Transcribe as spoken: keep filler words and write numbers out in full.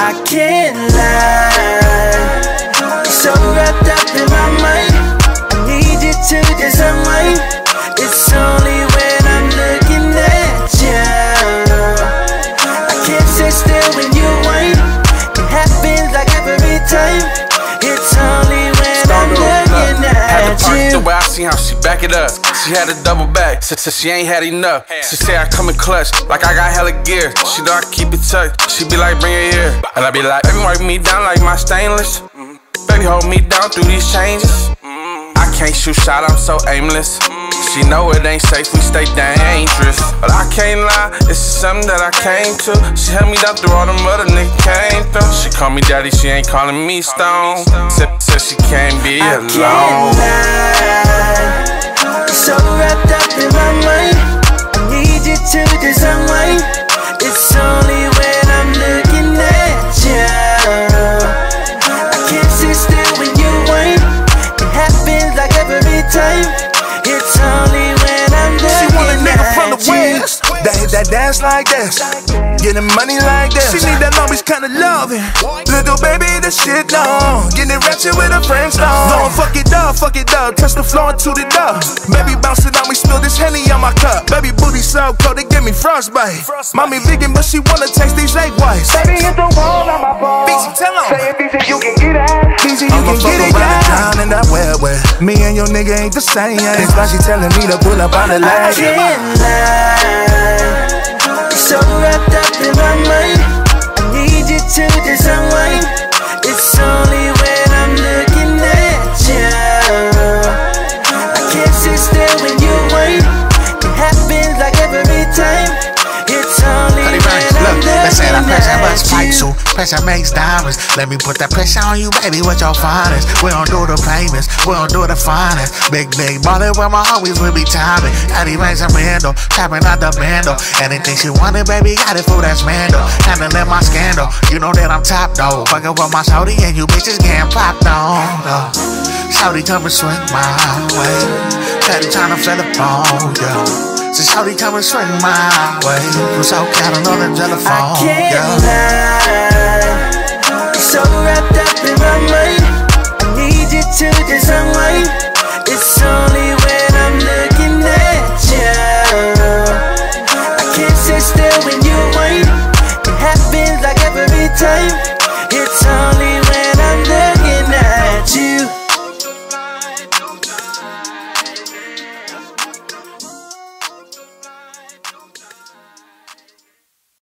I can't lie, so wrapped up in my mind. I need you to just unwind. It's only when I'm looking at you I can't sit still when you whine. It happens like every time. It's only when I'm looking at you. Had to park the way I see how she back it up. She had a double back, said so, so she ain't had enough. She say I come in clutch, like I got hella gear. She know I keep it tucked, she be like bring it here. And I be like, baby wipe me down like my stainless. Baby hold me down through these changes. I can't shoot shot, I'm so aimless. She know it ain't safe, we stay dangerous. But I can't lie, this is something that I came to. She held me down through all them other niggas came through. She call me daddy, she ain't calling me stone. Said, said she can't be alone. So wrapped up in my mind, I need you to just unwind. It's only when I'm looking at you I can't sit still when you whine. It happens like every time. It's only when I'm looking at you. She want a nigga from the West that hit that dance like this, getting money like this. She need that always kind of loving. Little baby, this shit long, getting ratchet with her friends long. No, fuck it up, fuck it up, touch the floor and toot it up. Baby, bounce it on me, spill this Henny on my cup. Baby, booty so cold, it give me frostbite. Mommy vegan, but she wanna taste these egg whites. Baby, hit the wall on my phone. Vzeeh Tell'Em. Say it, Vzeeh, you can get it. Vzeeh, you can get it, yeah. I'm down in that well, well. Me and your nigga ain't the same. That's why she telling me to pull up on the leg. I can't lie, so wrapped up in my mind. I need you to just unwind. It's only when I'm looking at you I can't sit still when you whine. It happens like every time. It's only when I'm looking at you. Pressure makes diamonds. Let me put that pressure on you, baby, with your finest. We don't do the payments, we don't do the finest. Big, big ballin' with my homies, we be timing. Caddy raise a handle, tapping out the bando. Anything she wanted, baby, got it for that scandal. Handling my scandal, you know that I'm top though. Fuckin' with my shorty and you bitches getting popped on. Uh, shorty come and swing my way. Caddy tryna flip the phone, yo. So shorty come and swing my way. From so countin' on the telephone, yo. So wrapped up in my mind, I need you to just unwind.